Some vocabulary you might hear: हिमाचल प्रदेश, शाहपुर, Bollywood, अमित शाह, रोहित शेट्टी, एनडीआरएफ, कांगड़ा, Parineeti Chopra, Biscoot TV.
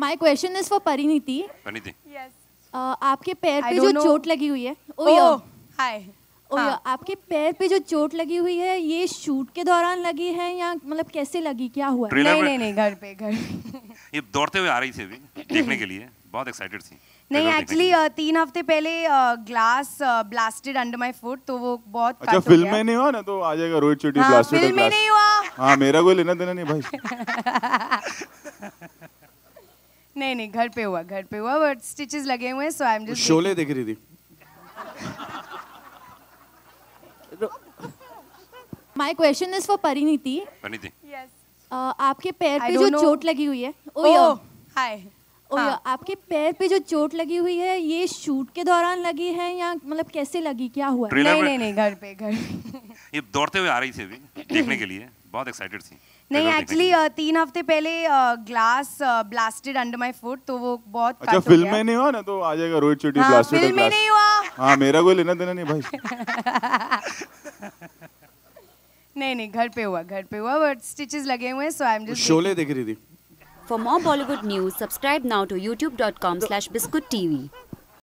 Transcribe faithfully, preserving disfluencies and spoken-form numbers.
My question is for Parineeti. Parineeti. Yes. आपके पैर पे जो चोट लगी हुई है, ओह हाय, ओह आपके पैर पे जो चोट लगी हुई है, ये शूट के दौरान लगी है या मतलब कैसे लगी, क्या हुआ? नहीं नहीं नहीं, घर पे घर। ये दौड़ते हुए आ रही थी भी देखने के लिए, बहुत एक्साइटेड थी। नहीं एक्चुअली तीन हफ्ते पहले glass blasted under my foot, तो वो बहुत अच्छा फिल्म में नहीं हुआ ना, तो आ जाएगा रोहित शेट्टी ब्लास्टेड। फिल्म में नहीं हुआ, हाँ मेरा कोई लेना देना नहीं भाई। नहीं नहीं घर पे हुआ, घर पे हुआ, बट स्टिचेस लगे हुए हैं, so I am just Sholay देख रही थी। My question is for Parineeti. Parineeti. Yes. आपके पैर पे जो चोट लगी हुई है, ओह हाय, ओह आपके पैर पे जो चोट लगी हुई है, ये शूट के दौरान लगी है या मतलब कैसे लगी, क्या हुआ? नहीं नहीं नहीं, घर पे घर। ये दौड़ते हुए आ रही थी भी देखने के लिए, बहुत एक्साइटेड थी। नहीं एक्चुअली तीन हफ्ते पहले glass blasted under my foot, तो वो बहुत अच्छा फिल्म में नहीं हुआ ना, तो आ जाएगा रोहित शेट्टी ब्लास्टेड। फिल्म में नहीं हुआ, हाँ मेरा कोई लेना देना नहीं भाई। नहीं नहीं घर पे हुआ, घर पे हुआ, बट स्टिचेस लगे हुए हैं, so I am just Sholay देख रही थी। For more Bollywood news, subscribe now to youtube dot com slash biscoot T V.